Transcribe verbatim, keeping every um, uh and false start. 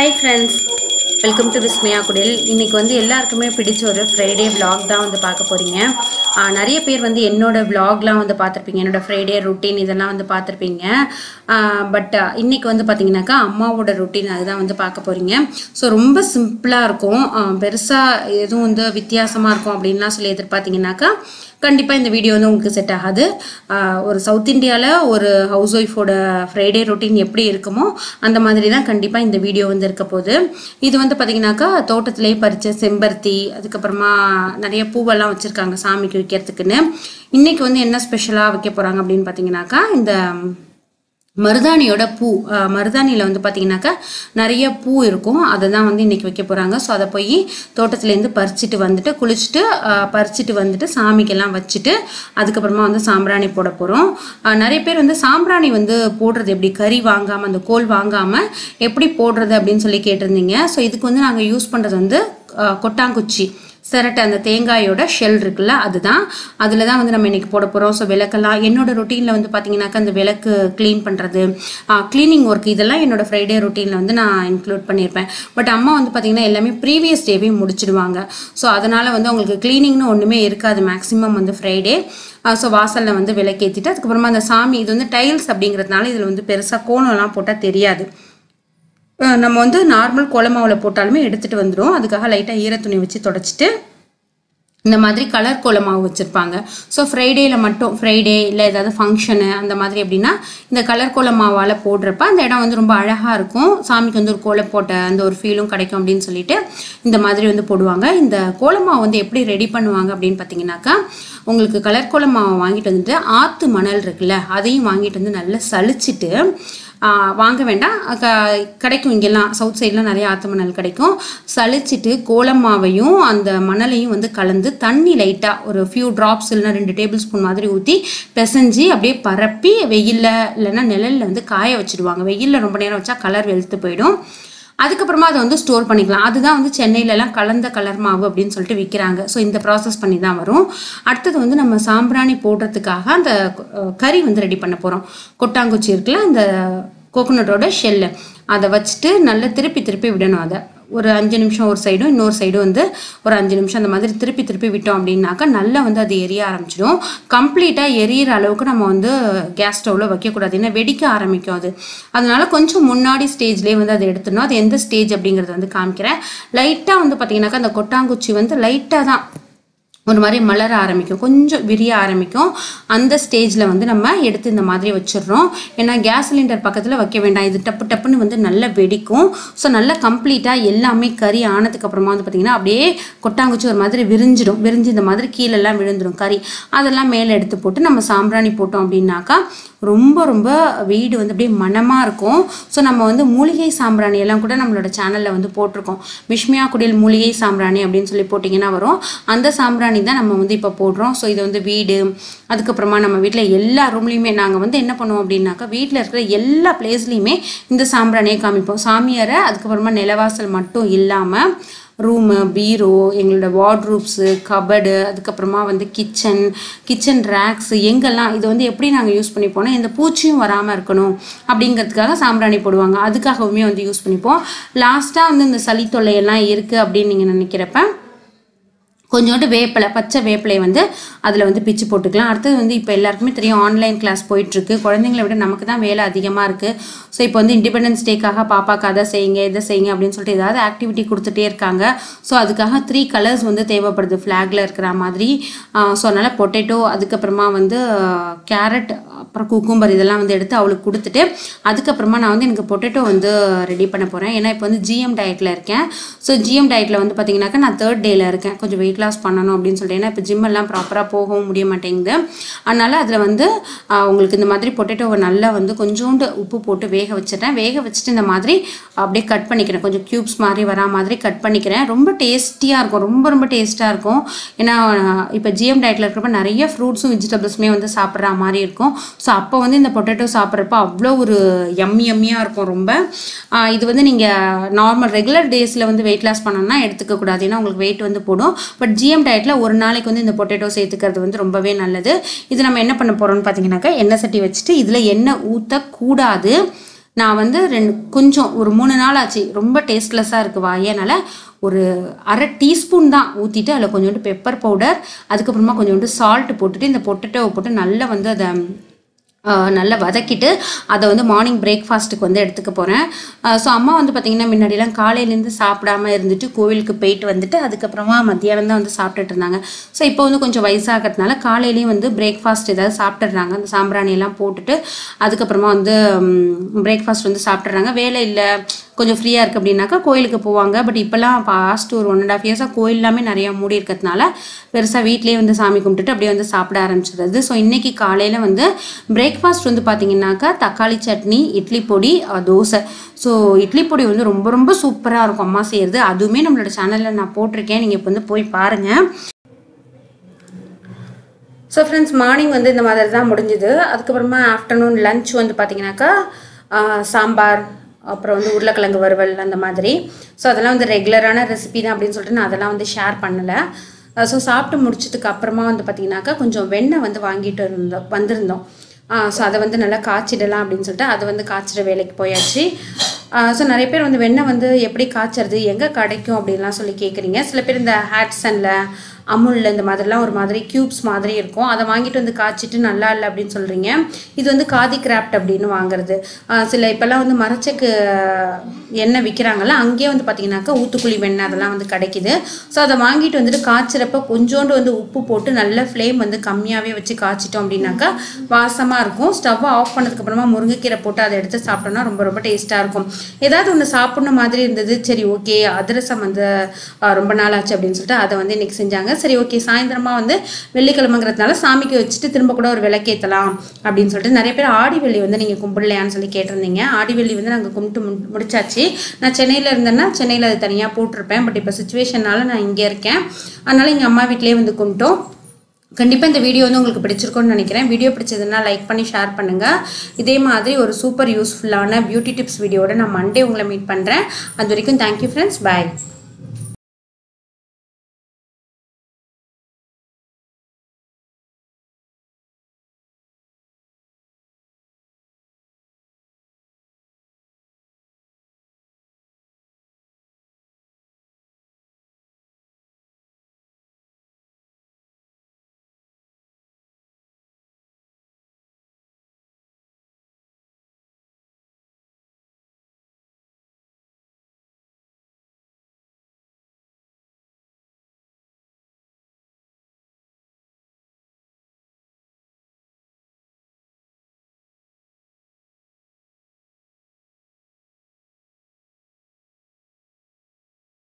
Hi friends welcome to Vismaya Kudil इनके वो எல்லாருக்குமே பிடிச்ச ஒரு फ्राइडे व्लॉग தான் வந்து பார்க்க போறீங்க நிறைய பேர் வந்து என்னோட व्लॉगலாம் வந்து பாத்திருப்பீங்க என்னோட फ्राइडे ரூட்டீன் இதெல்லாம் வந்து பாத்திருப்பீங்க பட் இன்னைக்கு வந்து பாத்தீங்கன்னாக்கா அம்மாவோட ரூட்டீன் அதுதான் வந்து பார்க்க போறீங்க சோ ரொம்ப சிம்பிளா இருக்கும் பெருசா எதுவும் வந்து வித்தியாசமா இருக்கும் அப்படினா சொல்லி எதிர்பார்த்தீங்கன்னாக்கா कंडिप्पा इंद वीडियो वंदु उंगलुक्कु सेट आगादु और साउथ इंडियाल और हाउस वाइफ ओड फ्राइडे रूटीन एप्पडी इरुक्कुमो अंद मादिरी तान कंडिप्पा इंद वीडियो वंदु इरुक्क पोदु इदु वंदु पाथींगनाक्का तोट्टत्तुलये परिच्च सेंबर्ती अदुक्कु अप्पुरमा नरिया पूवल्लाम वच्चिरुक्कांगा सामिक्कु विक्किरதுக்குன்னு இன்னைக்கு வந்து என்ன ஸ்பெஷலா வைக்க போறாங்க அப்படினு பாத்தீங்கன்னாக்கா இந்த मरदानियोड पू मरदानियिल वंदु पात्तींगनाक्का नरिया पू इरुक्कुम अद तान वंदु इन्नैक्कु वेक्क पोरांगा सो अद पोई तोट्टत्तुल इरुंदु परिचिट्टु वंदुट्टु कुलिच्चिट्टु परिचिट्टु वंदुट्टु सामिक्केल्लाम वच्चिट्टु अदुक्कु अप्पुरमा वंदु साम्ब्राणि पोड पोरोम नरिया पेर वंदु साम्ब्राणि वंदु पोड्रदु एप्पडी करी वांगाम अंद कोल वांगाम एप्पडी पोड्रदु अप्पडिनु सोल्लि केट्टिरुंदींगा सो इदुक्कु वंदु नांगा यूस पண்றது वंदु कोट्टांगुच्ची सरटे अंत तेंगायोड शेल இருக்குல அதுதான் அதுல தான் வந்து நம்ம இன்னைக்கு போட போறோம் சோ விளக்கலாம் என்னோட ரூட்டீன்ல வந்து பாத்தீங்கன்னா அந்த விளக்கு க்ளீன் பண்றது க்ளீனிங் வர்க் இதெல்லாம் என்னோட ஃப்ரைடே ரூட்டீன்ல வந்து நான் இன்க்ளூட் பண்ணிருப்பேன் பட் அம்மா வந்து பாத்தீங்கன்னா எல்லாமே previous டேவே முடிச்சிடுவாங்க சோ அதனால வந்து உங்களுக்கு க்ளீனிங்னு ஒண்ணுமே இருக்காது மேக்ஸिमम வந்து ஃப்ரைடே சோ வாசல்ல வந்து விளக்கு ஏத்திட்டு அதுக்கு அப்புறமா அந்த சாமி இது வந்து டைல்ஸ் அப்படிங்கிறதுனால இதுல வந்து பெருசா கோணம்லாம் போட்டா தெரியாது நம்ம வந்து நார்மல் கோலமாவில் போட்டாலுமே எடுத்துட்டு வந்துரும் அதுக்காக லைட்டா ஈர துணி வச்சு தொடச்சிட்டு இந்த மாதிரி கலர் கோலமாவு வச்சிருப்பாங்க சோ ஃப்ரைடேல மட்டும் ஃப்ரைடே இல்ல ஏதாவது ஃபங்க்ஷன் அந்த மாதிரி அப்படினா இந்த கலர் கோலமாவால போடுறப்ப அந்த இடம் வந்து ரொம்ப அழகா இருக்கும் சாமிக்கு வந்து ஒரு கோலம் போட்ட அந்த ஒரு ஃபீலும் கிடைக்கும் அப்படினு சொல்லிட்டு இந்த மாதிரி வந்து போடுவாங்க இந்த கோலமாவு வந்து எப்படி ரெடி பண்ணுவாங்க அப்படினு பாத்தீங்கன்னாக்கா உங்களுக்கு கலர் கோலமாவை வாங்கிட்டு வந்து ஆத்து மணல் இருக்குல அதையும் வாங்கிட்டு வந்து நல்லா சலிச்சிட்டு வாங்க வேண்டாம் கிடைக்கும் இங்கெல்லாம் சவுத் சைடுல நிறைய ஆத்து மணல் கிடைக்கும் சலிச்சிட்டு கோலமாவையும் அந்த மணலையும் வந்து கலந்து தண்ணி லைட்டா ஒரு few drops இல்லனா ரெண்டு டேபிள் ஸ்பூன் மாதிரி ஊத்தி பிசைஞ்சு அப்படியே பரப்பி வெயில்ல இல்லனா நிழல்ல வந்து காய வச்சிடுவாங்க வெயில்ல ரொம்ப நேரம் வச்சா கலர் வெளுத்து போய்டும் அதுக்கு அப்புறமா அது வந்து ஸ்டோர் பண்ணிக்கலாம் அதுதான் வந்து சென்னையில எல்லாம் கலந்த கலர் மாவு அப்படினு சொல்லிட்டு விக்கிறாங்க சோ இந்த process பண்ணி தான் வரும் அடுத்து வந்து நம்ம சாம்பிராணி போடுறதுக்காக அந்த கறி வந்து ரெடி பண்ண போறோம் கொட்டாங்குச்சி இருக்குல அந்த கோகனட்டோட ஷெல் அத வச்சிட்டு நல்லா திருப்பி திருப்பி விடணும் அத ஒரு ஐந்து நிமிஷம் ஒரு சைடு இன்னொரு சைடு வந்து ஒரு ஐந்து நிமிஷம் அந்த மாதிரி திருப்பி திருப்பி விட்டோம் அப்படினாக்க நல்லா வந்து அது எரிய ஆரம்பிச்சிடும் கம்ப்ளீட்டா எரியற அளவுக்கு நம்ம வந்து கேஸ் ஸ்டவ்ல வைக்க கூடாது என்ன வெடிக்க ஆரம்பிக்கும் அது அதனால கொஞ்சம் முன்னாடி ஸ்டேஜ்லயே வந்து அதை எடுத்துறணும் அது எந்த ஸ்டேஜ் அப்படிங்கறது வந்து காமிக்கிறேன் லைட்டா வந்து பாத்தீங்கன்னாக்க அந்த கொட்டாங்குச்சி வந்து லைட்டா தான் ஒரு மாதிரி மலர ஆரம்பிக்கும் கொஞ்சம் விரிய ஆரம்பிக்கும் அந்த ஸ்டேஜ்ல வந்து நம்ம எடுத்து இந்த மாதிரி வச்சிரோம் ஏனா கேஸ் சிலிண்டர் பக்கத்துல வைக்க வேண்டாம் இது டப்பு டப்புன்னு வந்து நல்ல வெடிக்கும் சோ நல்ல கம்ப்ளீட்டா எல்லாமே கறி ஆனதுக்கு அப்புறமா வந்து பாத்தீங்கன்னா அப்படியே கொட்டாங்குச்சி ஒரு மாதிரி விரிஞ்சிடும் விரிஞ்சி இந்த மாதிரி கீழ எல்லாம் விழுந்துரும் கறி அதெல்லாம் மேல எடுத்து போட்டு நம்ம சாம்பிராணி போட்டோம் அப்படினாக்கா ரொம்ப ரொம்ப வீடு வந்து அப்படியே மனமா இருக்கும் சோ நம்ம வந்து மூலிகை சாம்பிராணி எல்லாம் கூட நம்மளோட சேனல்ல வந்து போட்டுருக்கோம் விஸ்மயா குடில் மூலிகை சாம்பிராணி அப்படினு சொல்லி போடிங்கனா வரும் அந்த சாம்பிராணி தான் நம்ம வந்து இப்ப போடுறோம் சோ இது வந்து வீடு அதுக்கு அப்புறமா நம்ம வீட்ல எல்லா ரூம்லயுமே நாங்க வந்து என்ன பண்ணுவோம் அப்படினாக்க வீட்ல இருக்கிற எல்லா பிளேஸ்லயுமே இந்த சாம்பிராணியை காமிப்போம் சாமியாரை அதுக்கு அப்புறமா நிலவாசல் மட்டும் இல்லாம रूम बीरो எங்களோட வார்ட்ரோப்ஸ் கபட் அதுக்கு அப்புறமா வந்து கிச்சன் கிச்சன் ராக்ஸ் எங்கெல்லாம் இது வந்து எப்படி நாங்க யூஸ் பண்ணி போறோம் இந்த பூச்சியும் வராம இருக்கணும் அப்படிங்கிறதுக்காக சாம்பிராணி போடுவாங்க அதுக்காகவே வந்து யூஸ் பண்ணிப்போம் லாஸ்டா வந்து இந்த சளி தொல்லை எல்லாம் இருக்கு அப்படி நீங்க நினைக்கிறப்ப கொஞ்சோண்டு வேப்பலை பச்சை வேப்பலை வந்து அதுல வந்து பிச்சு போட்டுக்கலாம் அடுத்து வந்து இப்போ எல்லாருக்குமே தெரியும் ஆன்லைன் கிளாஸ் போயிட்டு இருக்கு குழந்தைகளை விட நமக்கு தான் வேலை அதிகமா இருக்கு சோ இப்போ வந்து இண்டிபெண்டன்ஸ் டேக்காக பாப்பாக்கு அதை செய்யுங்க இதை செய்யுங்க அப்படினு சொல்லிட்டு ஏதாவது ஆக்டிவிட்டி கொடுத்துட்டே இருக்காங்க சோ அதுக்காக த்ரீ கலர்ஸ் வந்து தேவைப்படுது ஃபிளாக்ல இருக்கிற மாதிரி சோ அதனால பொட்டேட்டோ அதுக்கு அப்புறமா வந்து கேரட் அப்புறம் குக்கும்பர் இதெல்லாம் வந்து எடுத்து அவளுக்கு கொடுத்துட்டு அதுக்கு அப்புறமா நான் வந்து எனக்கு பொட்டேட்டோ வந்து ரெடி பண்ண போறேன் ஏனா இப்போ வந்து ஜிஎம் டயட்ல இருக்கேன் சோ ஜிஎம் டயட்ல வந்து பாத்தீங்கன்னாக்க நான் थर्ड டேல இருக்கேன் கொஞ்சம் வெயிட் கிளாஸ் பண்ணனும் அப்படினு சொல்லிட்டேனா இப்ப ஜிம் எல்லாம் ப்ராப்பரா போகவும் முடிய மாட்டேங்குது அதனால அதுல வந்து உங்களுக்கு இந்த மாதிரி பொட்டேட்டோவை நல்லா வந்து கொஞ்சோண்டு உப்பு போட்டு வேக வச்சிட்டேன் வேக வச்சிட்டு இந்த மாதிரி அப்படியே கட் பண்ணிக்கிறேன் கொஞ்சம் கியூப்ஸ் மாதிரி வரா மாதிரி கட் பண்ணிக்கிறேன் ரொம்ப டேஸ்டியா இருக்கும் ரொம்ப ரொம்ப டேஸ்டா இருக்கும் ஏனா இப்ப ஜிஎம் டயட்ல இருக்கிறப்ப நிறைய ஃப்ரூட்ஸும் வெஜிடபிள்ஸ்மே வந்து சாப்பிடுற மாதிரி இருக்கும் சோ அப்ப வந்து இந்த பொட்டேட்டோ சாப்பிடுறப்ப அவ்வளோ ஒரு யம்மி யம்மியா இருக்கும் ரொம்ப இது வந்து நீங்க நார்மல் ரெகுலர் டேஸ்ல வந்து வெயிட் லாஸ் பண்ணனும்னா எடுத்துக்க கூடாது ஏனா உங்களுக்கு weight வந்து போடும் பட் ஜிஎம் டயட்ல ஒரு நாளைக்கு வந்து இந்த பொட்டேட்டோ சேர்த்துக்கிறது வந்து ரொம்பவே நல்லது இது நம்ம என்ன பண்ண போறோம்னு பாத்தீங்கன்னாக்க எண்ணெய் சட்டி வச்சிட்டு இதுல எண்ணெய் ஊத்த கூடாது நான் வந்து ரெண்டு கொஞ்சம் ஒரு மூணு நாள் ஆச்சு ரொம்ப டேஸ்ட்லெஸ்ஸாக இருக்குது வாயனால் ஒரு அரை டீஸ்பூன் தான் ஊற்றிட்டு அதில் கொஞ்சோண்டு பெப்பர் பவுடர் அதுக்கப்புறமா கொஞ்சோண்டு சால்ட் போட்டுட்டு இந்த பொட்டேட்டோவை போட்டு நல்லா வந்து அதை நல்லா வதக்கிட்டு அதை வந்து மார்னிங் பிரேக்ஃபாஸ்ட்டுக்கு வந்து எடுத்துக்க போகிறேன். ஸோ அம்மா வந்து பார்த்திங்கன்னா முன்னாடிலாம் காலையிலேருந்து சாப்பிடாமல் இருந்துட்டு கோவிலுக்கு போயிட்டு வந்துட்டு அதுக்கப்புறமா மத்தியானம் தான் வந்து சாப்பிட்டுட்டு இருந்தாங்க. ஸோ இப்போ வந்து கொஞ்சம் வயசாகிறதுனால காலையிலேயும் வந்து பிரேக்ஃபாஸ்ட் ஏதாவது சாப்பிட்டுடுறாங்க, அந்த சாம்பிராணியெல்லாம் போட்டுட்டு அதுக்கப்புறமா வந்து பிரேக்ஃபாஸ்ட் வந்து சாப்பிட்றாங்க. வேலை இல்லை கொஞ்சம் ஃப்ரீயாக இருக்குது அப்படின்னாக்கா கோயிலுக்கு போவாங்க. பட் இப்போலாம் பாஸ்ட் ஒரு ஒன் அண்ட் ஆஃப் இயர்ஸாக கோயில் எல்லாமே நிறையா மூடி இருக்கிறதுனால பெருசாக வீட்லேயே வந்து சாமி கும்பிட்டுட்டு அப்படியே வந்து சாப்பிட ஆரம்பிச்சிடுறது. ஸோ இன்றைக்கி காலையில் வந்து பிரேக்ஃபாஸ்ட் வந்து பார்த்திங்கனாக்கா தக்காளி சட்னி, இட்லி பொடி, தோசை. ஸோ இட்லி பொடி வந்து ரொம்ப ரொம்ப சூப்பராக இருக்கும் அம்மா செய்கிறது. அதுவுமே நம்மளோட சேனலில் நான் போட்டிருக்கேன், நீங்கள் இப்போ வந்து போய் பாருங்கள். ஸோ ஃப்ரெண்ட்ஸ், மார்னிங் வந்து இந்த மாதிரி தான் முடிஞ்சுது. அதுக்கப்புறமா ஆஃப்டர்நூன் லன்ச் வந்து பார்த்திங்கனாக்கா சாம்பார், அப்புறம் வந்து உருளைக்கிழங்கு வறுவல், அந்த மாதிரி. ஸோ அதெல்லாம் வந்து ரெகுலரான ரெசிபி தான் அப்படின்னு சொல்லிட்டு நான் அதெல்லாம் வந்து ஷேர் பண்ணலை. ஸோ சாப்பிட்டு முடிச்சதுக்கு அப்புறமா வந்து பார்த்திங்கனாக்கா கொஞ்சம் வெண்ணெய் வந்து வாங்கிட்டு இருந்தோம் வந்திருந்தோம். ஸோ அதை வந்து நல்லா காய்ச்சிடலாம் அப்படின்னு சொல்லிட்டு அதை வந்து காய்ச்சிட வேலைக்கு போயாச்சு. ஸோ நிறைய பேர் வந்து வெண்ணெய் வந்து எப்படி காய்ச்சறது, எங்கே கிடைக்கும் அப்படின்லாம் சொல்லி கேட்குறீங்க. சில பேர் இந்த ஹேட்சனில், அமுலில் இந்த மாதிரிலாம் ஒரு மாதிரி க்யூப்ஸ் மாதிரி இருக்கும், அதை வாங்கிட்டு வந்து காய்ச்சிட்டு நல்லா இல்லை அப்படின்னு சொல்கிறீங்க. இது வந்து காதி கிராஃப்ட் அப்படின்னு வாங்குறது. சில இப்போல்லாம் வந்து மரச்சக்கு எண்ணெய் விற்கிறாங்கல்ல, அங்கேயே வந்து பார்த்திங்கனாக்கா ஊத்துக்குழி வெண்ணெய் அதெல்லாம் வந்து கிடைக்கிது. ஸோ அதை வாங்கிட்டு வந்துட்டு காய்ச்சிறப்ப கொஞ்சோண்டு வந்து உப்பு போட்டு நல்ல ஃப்ளேம் வந்து கம்மியாகவே வச்சு காய்ச்சிட்டோம் அப்படின்னாக்கா வாசமாக இருக்கும். ஸ்டவ்வை ஆஃப் பண்ணதுக்கப்புறமா முருங்கைக்கீரை போட்டு அதை எடுத்து சாப்பிட்டோம்னா ரொம்ப ரொம்ப டேஸ்ட்டாக இருக்கும். ஏதாவது ஒன்று சாப்பிட்ற மாதிரி இருந்தது. சரி ஓகே, அதிரசம் வந்து ரொம்ப நாள் ஆச்சு அப்படின்னு சொல்லிட்டு அதை வந்து இன்றைக்கி செஞ்சாங்க. சரி ஓகே, சாயந்தரமாக வந்து வெள்ளிக்கிழமைங்கிறதுனால சாமிக்கு வச்சுட்டு திரும்ப கூட ஒரு விளக்கேற்றலாம் அப்படின்னு சொல்லிட்டு. நிறைய பேர் ஆடி வெள்ளி வந்து நீங்கள் கும்பிடலையான்னு சொல்லி கேட்டிருந்தீங்க. ஆடி வெள்ளி வந்து நாங்கள் கும்பிட்டு மு முடிச்சாச்சு நான் சென்னையில் இருந்தேன்னா சென்னையில் அது தனியாக போட்டிருப்பேன். பட் இப்போ சுச்சுவேஷனால் நான் இங்கே இருக்கேன், அதனால் எங்கள் அம்மா வீட்டிலே வந்து கும்பிட்டோம். கண்டிப்பாக இந்த வீடியோ வந்து உங்களுக்கு பிடிச்சிருக்கோன்னு நினைக்கிறேன். வீடியோ பிடிச்சதுன்னா லைக் பண்ணி ஷேர் பண்ணுங்கள். இதே மாதிரி ஒரு சூப்பர் யூஸ்ஃபுல்லான பியூட்டி டிப்ஸ் வீடியோட நான் மண்டே உங்களை மீட் பண்ணுறேன். அது வரைக்கும் தேங்க்யூ ஃப்ரெண்ட்ஸ், பாய்.